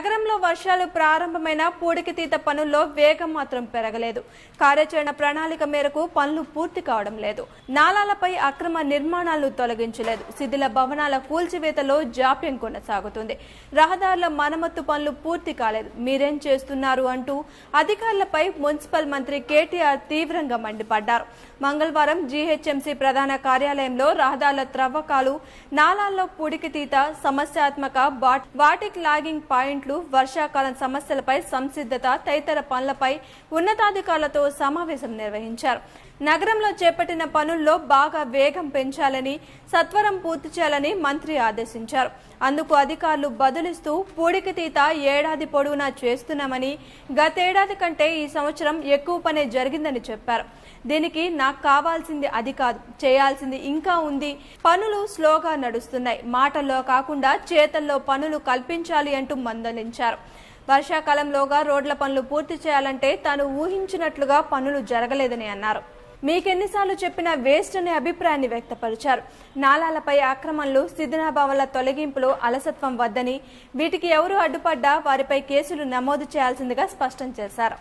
నగరంలో వర్షాలు ప్రారంభమైన పూడికతీత పనుల్లో వేగం మాత్రం పెరగలేదు. కార్యాచరణ ప్రణాళిక మేరకు పనులు పూర్తి కావడం లేదు. నాలాలపై అక్రమ నిర్మాణాలను తొలగించలేదు. శిథిల భవనాల కూల్చివేతలో జాప్యం కొనసాగుతుంది. రహదారుల మరమ్మత్తు పనులు పూర్తి కాలేదు. మీరేం చేస్తున్నారు అంటూ అధికారులపై మున్సిపల్ మంత్రి కేటీఆర్ తీవ్రంగా మండిపడ్డారు. మంగళవారం జీహెచ్ఎంసీ ప్రధాన కార్యాలయంలో రహదారుల త్రవ్వకాలు, నాలాల్లో పూడికతీత, సమస్యాత్మక వాటిక్ లాగింగ్ పాయింట్లు, వర్షాకాలం సమస్యలపై సంసిద్ధత తదితర పనులపై ఉన్నతాధికారులతో సమావేశం నిర్వహించారు. నగరంలో చేపట్టిన పనుల్లో బాగా వేగం పెంచాలని, సత్వరం పూర్తి చేయాలని మంత్రి ఆదేశించారు. అందుకు అధికారులు బదులిస్తూ పూడికతీత ఏడాది పొడవునా చేస్తున్నామని, గతేడాది కంటే ఈ సంవత్సరం ఎక్కువ పనే జరిగిందని చెప్పారు. దీనికి నాకు కావాల్సింది అది కాదు, చేయాల్సింది ఇంకా ఉంది, పనులు స్లోగా నడుస్తున్నాయి, మాటల్లో కాకుండా చేతల్లో పనులు కల్పించాలి అంటూ మందలించారు. వర్షాకాలంలోగా రోడ్ల పనులు పూర్తి చేయాలంటే తాను ఊహించినట్లుగా పనులు జరగలేదని అన్నారు. మీకెన్నిసార్లు చెప్పినా వేస్ట్ అనే అభిప్రాయాన్ని వ్యక్తపరిచారు. నాలాలపై ఆక్రమణలు, శిథిలాభావాల తొలగింపులు అలసత్వం వద్దని, వీటికి ఎవరు అడ్డుపడ్డా వారిపై కేసులు నమోదు చేయాల్సిందిగా స్పష్టం చేశారు.